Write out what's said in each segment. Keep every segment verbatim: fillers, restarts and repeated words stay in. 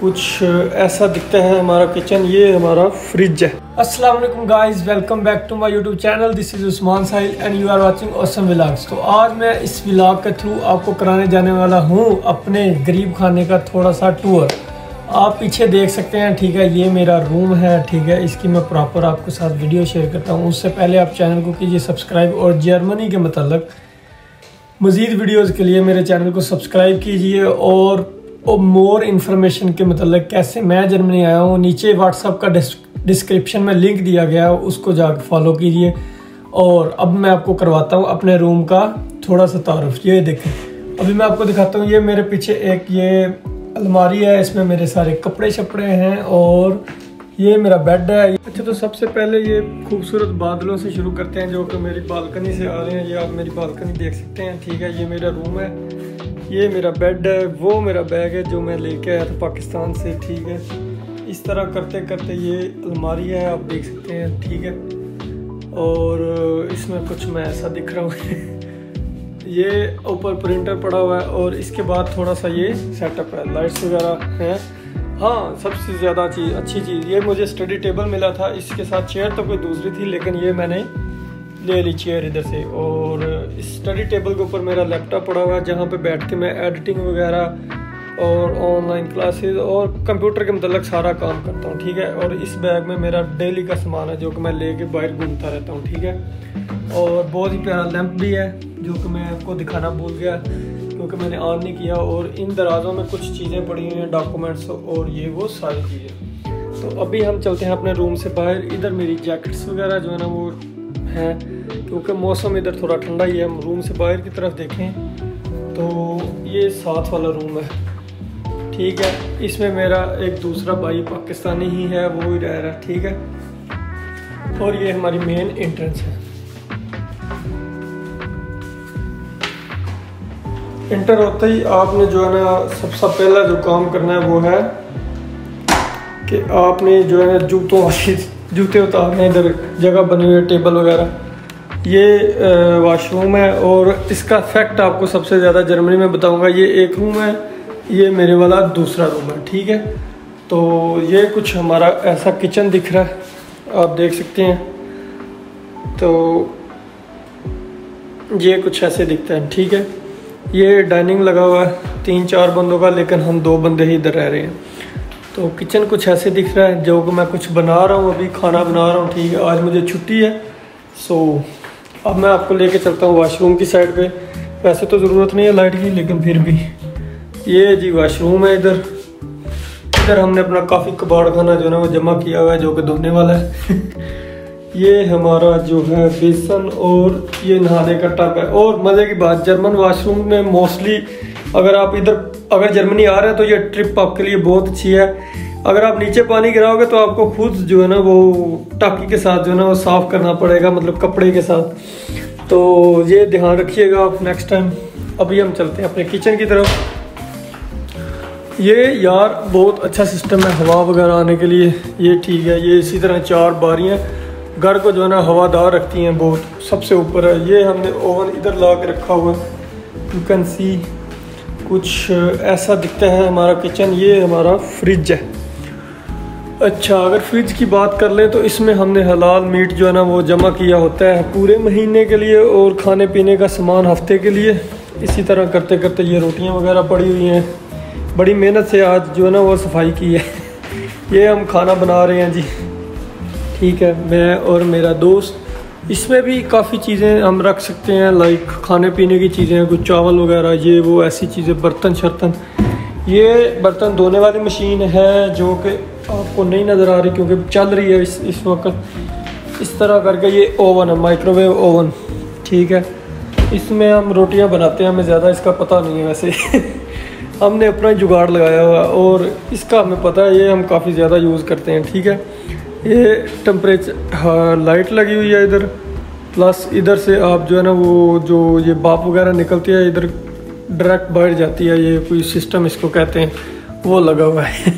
कुछ ऐसा दिखता है हमारा किचन। ये हमारा फ्रिज है। अस्सलाम वालेकुम guys, welcome back to my YouTube channel. This is Usman Sahil and you are watching awesome vlogs. तो आज मैं इस व्लॉग के थ्रू आपको कराने जाने वाला हूँ अपने गरीब खाने का थोड़ा सा टूर। आप पीछे देख सकते हैं, ठीक है, ये मेरा रूम है, ठीक है। इसकी मैं प्रॉपर आपके साथ वीडियो शेयर करता हूँ। उससे पहले आप चैनल को कीजिए सब्सक्राइब और जर्मनी के मतलब मज़ीद वीडियोज़ के लिए मेरे चैनल को सब्सक्राइब कीजिए। और और मोर इन्फॉर्मेशन के मतलब कैसे मैं जर्मनी आया हूँ, नीचे व्हाट्सएप का डिस्क्रिप्शन में लिंक दिया गया है, उसको जाकर फॉलो कीजिए। और अब मैं आपको करवाता हूँ अपने रूम का थोड़ा सा तारुफ। ये देखें, अभी मैं आपको दिखाता हूँ। ये मेरे पीछे एक ये अलमारी है, इसमें मेरे सारे कपड़े शपड़े हैं। और ये मेरा बेड है। अच्छा, तो सबसे पहले ये खूबसूरत बादलों से शुरू करते हैं जो कि मेरी बालकनी से आ रहे हैं। ये आप मेरी बालकनी देख सकते हैं, ठीक है। ये मेरा रूम है, ये मेरा बेड है, वो मेरा बैग है जो मैं लेके आया था पाकिस्तान से, ठीक है। इस तरह करते करते ये अलमारी है, आप देख सकते हैं, ठीक है। और इसमें कुछ मैं ऐसा दिख रहा हूँ ये ऊपर प्रिंटर पड़ा हुआ है। और इसके बाद थोड़ा सा ये सेटअप है, लाइट्स वगैरह हैं। हाँ, सबसे ज़्यादा चीज़ अच्छी चीज़ ये मुझे स्टडी टेबल मिला था। इसके साथ चेयर तो कोई दूसरी थी, लेकिन ये मैंने ले ली चेयर इधर से। और इस स्टडी टेबल के ऊपर मेरा लैपटॉप पड़ा हुआ है, जहाँ पे बैठ के मैं एडिटिंग वगैरह और ऑनलाइन क्लासेस और कंप्यूटर के मतलब सारा काम करता हूँ, ठीक है। और इस बैग में मेरा डेली का सामान है जो कि मैं लेके बाहर घूमता रहता हूँ, ठीक है। और बहुत ही प्यारा लैंप भी है जो कि मैं आपको दिखाना भूल गया क्योंकि मैंने ऑन नहीं किया। और इन दराजों में कुछ चीज़ें पड़ी हुई हैं, डॉक्यूमेंट्स और ये वो सारी चीज़ें। तो अभी हम चलते हैं अपने रूम से बाहर। इधर मेरी जैकेट्स वगैरह जो है ना वो हैं, क्योंकि मौसम इधर थोड़ा ठंडा ही है। हम रूम से बाहर की तरफ देखें तो ये साथ वाला रूम है, ठीक है। इसमें मेरा एक दूसरा भाई पाकिस्तानी ही है, वो ही रह रहा है, ठीक है। और ये हमारी मेन एंट्रेंस है। इंटर होते ही आपने जो है ना सबसे पहला जो काम करना है वो है कि आपने जो है ना जूतों वाली जूते उतारने, इधर जगह बनी हुई है टेबल वगैरह। ये वॉशरूम है और इसका फैक्ट आपको सबसे ज़्यादा जर्मनी में बताऊंगा। ये एक रूम है, ये मेरे वाला दूसरा रूम है, ठीक है। तो ये कुछ हमारा ऐसा किचन दिख रहा है, आप देख सकते हैं। तो ये कुछ ऐसे दिखता है, ठीक है। ये डाइनिंग लगा हुआ है तीन चार बंदों का, लेकिन हम दो बंदे ही इधर रह रहे हैं। तो किचन कुछ ऐसे दिख रहा है जो कि मैं कुछ बना रहा हूँ, अभी खाना बना रहा हूँ, ठीक है। आज मुझे छुट्टी है। सो अब मैं आपको लेके चलता हूँ वाशरूम की साइड पे। वैसे तो ज़रूरत नहीं है लाइट की, लेकिन फिर भी ये जी वाशरूम है। इधर इधर हमने अपना काफ़ी कबाड़ खाना जो है ना वो जमा किया हुआ है जो कि धोने वाला है ये हमारा जो है बेसन और ये नहाने का टब है। और मज़े की बात, जर्मन वाशरूम में मोस्टली अगर आप इधर अगर जर्मनी आ रहे हैं तो ये ट्रिप आपके लिए बहुत अच्छी है। अगर आप नीचे पानी गिराओगे तो आपको खुद जो है ना वो टाकी के साथ जो है ना वो साफ़ करना पड़ेगा, मतलब कपड़े के साथ। तो ये ध्यान रखिएगा आप नेक्स्ट टाइम। अभी हम चलते हैं अपने किचन की तरफ। ये यार बहुत अच्छा सिस्टम है हवा वगैरह आने के लिए, ये ठीक है। ये इसी तरह चार बारियाँ घर को जो है ना हवादार रखती हैं बहुत। सबसे ऊपर है ये, हमने ओवन इधर ला के रखा हुआ है। यू कैन सी कुछ ऐसा दिखता है हमारा किचन। ये हमारा फ्रिज है। अच्छा, अगर फ्रिज की बात कर लें तो इसमें हमने हलाल मीट जो है ना वो जमा किया होता है पूरे महीने के लिए, और खाने पीने का सामान हफ्ते के लिए। इसी तरह करते करते ये रोटियां वगैरह पड़ी हुई हैं। बड़ी मेहनत से आज जो है ना वो सफाई की है ये हम खाना बना रहे हैं जी, ठीक है, मैं और मेरा दोस्त। इसमें भी काफ़ी चीज़ें हम रख सकते हैं, लाइक खाने पीने की चीज़ें, कुछ चावल वगैरह ये वो ऐसी चीज़ें, बर्तन शर्तन। ये बर्तन धोने वाली मशीन है जो कि आपको नहीं नज़र आ रही क्योंकि चल रही है इस इस वक्त। इस तरह करके ये ओवन है, माइक्रोवेव ओवन, ठीक है। इसमें हम रोटियां बनाते हैं, हमें ज़्यादा इसका पता नहीं है वैसे हमने अपना जुगाड़ लगाया हुआ और इसका हमें पता है, ये हम काफ़ी ज़्यादा यूज़ करते हैं, ठीक है। ये टेम्परेचर, हाँ, लाइट लगी हुई है इधर। प्लस इधर से आप जो है ना वो जो ये भाप वगैरह निकलती है इधर डायरेक्ट बाहर जाती है, ये कोई सिस्टम इसको कहते हैं, वो लगा हुआ है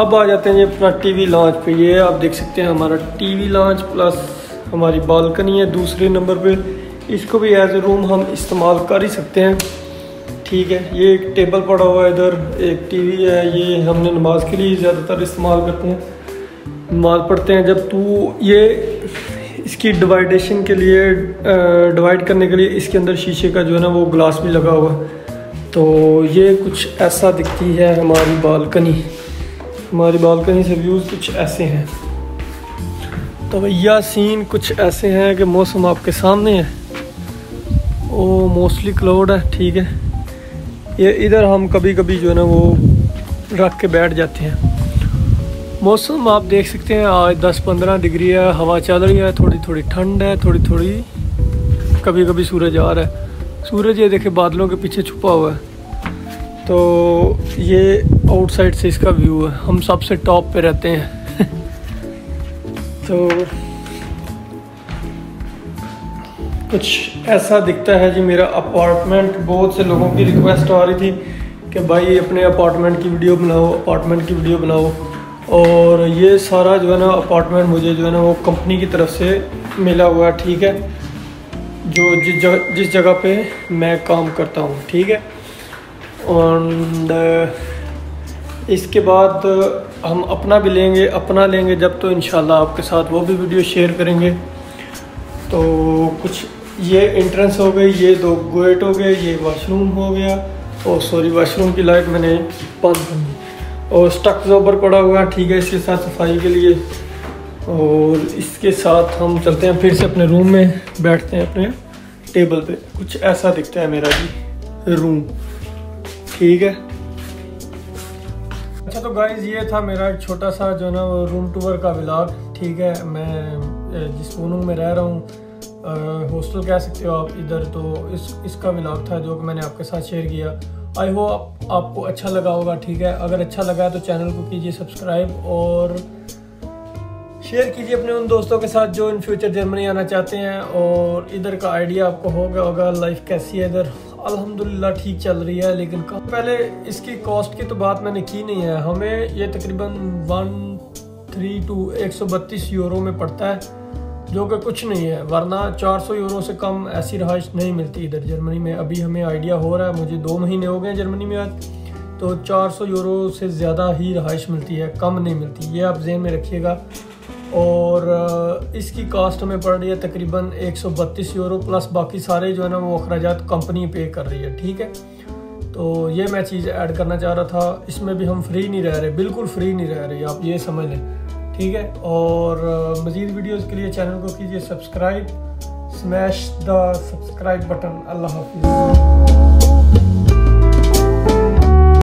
अब आ जाते हैं ये अपना टीवी लॉन्च पे। ये आप देख सकते हैं हमारा टीवी लॉन्च, प्लस हमारी बालकनी है दूसरे नंबर पे। इसको भी एज ए रूम हम इस्तेमाल कर ही सकते हैं, ठीक है, ये एक टेबल पड़ा हुआ है, इधर एक टीवी है, ये हमने नमाज के लिए ज़्यादातर इस्तेमाल करते हैं, नमाज पढ़ते हैं। जब तू ये इसकी डिवाइडेशन के लिए डिवाइड करने के लिए इसके अंदर शीशे का जो है ना वो ग्लास भी लगा हुआ। तो ये कुछ ऐसा दिखती है हमारी बालकनी, हमारी बालकनी से व्यूज़ कुछ ऐसे हैं। तो भैया सीन कुछ ऐसे हैं कि मौसम आपके सामने है, ओ मोस्टली क्लाउड है, ठीक है। ये इधर हम कभी कभी जो है ना वो रख के बैठ जाते हैं। मौसम आप देख सकते हैं आज दस पंद्रह डिग्री है, हवा चल रही है, थोड़ी थोड़ी ठंड है, थोड़ी थोड़ी कभी कभी सूरज आ रहा है। सूरज ये देखे बादलों के पीछे छुपा हुआ है। तो ये आउटसाइड से इसका व्यू है, हम सबसे टॉप पे रहते हैं। तो कुछ ऐसा दिखता है जी मेरा अपार्टमेंट। बहुत से लोगों की रिक्वेस्ट आ रही थी कि भाई अपने अपार्टमेंट की वीडियो बनाओ, अपार्टमेंट की वीडियो बनाओ। और ये सारा जो है ना अपार्टमेंट मुझे जो है ना वो कंपनी की तरफ से मिला हुआ है, ठीक है, जो जिस जगह जिस जगह पे मैं काम करता हूँ, ठीक है। और इसके बाद हम अपना भी लेंगे, अपना लेंगे जब तो इंशाल्लाह आपके साथ वो भी वीडियो शेयर करेंगे। तो कुछ ये एंट्रेंस हो गई, ये दो गेट हो गए, ये वाशरूम हो गया। और सॉरी वाशरूम की लाइट मैंने बंद कर दी। और स्टक जोबर पड़ा हुआ है, ठीक है, इसके साथ सफाई के लिए। और इसके साथ हम चलते हैं फिर से अपने रूम में, बैठते हैं अपने टेबल पे। कुछ ऐसा दिखता है मेरा जी रूम, ठीक है। अच्छा तो गाइज ये था मेरा छोटा सा जो ना रूम टूर का व्लॉग, ठीक है। मैं जिस रूम में रह रहा हूँ, हॉस्टल कह सकते हो आप इधर, तो इस इसका व्लॉग था जो कि मैंने आपके साथ शेयर किया। आई होप आप, आपको अच्छा लगा होगा, ठीक है। अगर अच्छा लगा तो चैनल को कीजिए सब्सक्राइब और शेयर कीजिए अपने उन दोस्तों के साथ जो इन फ्यूचर जर्मनी आना चाहते हैं। और इधर का आइडिया आपको हो गया होगा लाइफ कैसी है इधर। अल्हम्दुलिल्लाह ठीक चल रही है, लेकिन पहले इसकी कॉस्ट की तो बात मैंने की नहीं है। हमें ये तकरीबन वन थ्री टू एक सौ बत्तीस यूरो में पड़ता है, जो कि कुछ नहीं है, वरना चार सौ यूरो से कम ऐसी रहाइश नहीं मिलती इधर जर्मनी में। अभी हमें आइडिया हो रहा है, मुझे दो महीने हो गए जर्मनी में आज, तो चार सौ यूरो से ज़्यादा ही रहाइश मिलती है, कम नहीं मिलती, ये आप जहन में रखिएगा। और इसकी कास्ट हमें पड़ रही है तकरीबन एक सौ बत्तीस यूरो, प्लस बाकी सारे जो है ना वो अखराजात कंपनी पे कर रही है, ठीक है। तो ये मैं चीज़ ऐड करना चाह रहा था, इसमें भी हम फ्री नहीं रह रहे, बिल्कुल फ्री नहीं रह रहे, आप ये समझ लें, ठीक है। और मज़ीद वीडियोस के लिए चैनल को कीजिए subscribe, smash the subscribe button. अल्लाह हाफिज़।